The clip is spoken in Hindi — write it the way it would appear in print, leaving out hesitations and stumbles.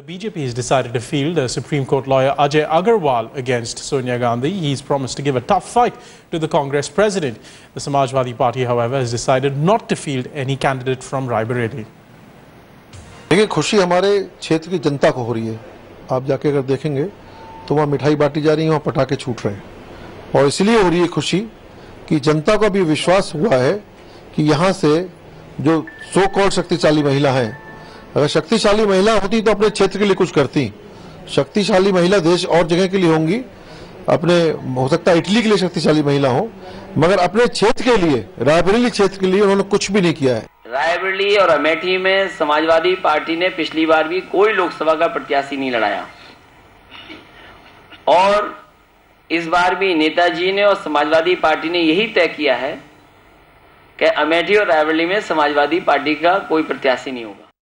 The BJP has decided to field a Supreme Court lawyer Ajay Agarwal against Sonia Gandhi. He's promised to give a tough fight to the Congress president. The Samajwadi Party, however, has decided not to field any candidate from Rae Bareli. देखिए, खुशी हमारे क्षेत्र की जनता को हो रही है। आप जाके अगर देखेंगे तो वहाँ मिठाई बांटी जा रही है, वहाँ पटाखे छूट रहे हैं, और इसलिए हो रही है खुशी कि जनता को भी विश्वास हुआ है कि यहाँ से जो सो कॉल्ड शक्तिशाली महिला है, अगर शक्तिशाली महिला होती तो अपने क्षेत्र के लिए कुछ करती। शक्तिशाली महिला देश और जगह के लिए होंगी, अपने हो सकता है इटली के लिए शक्तिशाली महिला हो, मगर अपने क्षेत्र के लिए, राय बरेली क्षेत्र के लिए उन्होंने कुछ भी नहीं किया है। राय बरेली और अमेठी में समाजवादी पार्टी ने पिछली बार भी कोई लोकसभा का प्रत्याशी नहीं लड़ाया, और इस बार भी नेताजी ने और समाजवादी पार्टी ने यही तय किया है कि अमेठी और राय बरेली में समाजवादी पार्टी का कोई प्रत्याशी नहीं होगा।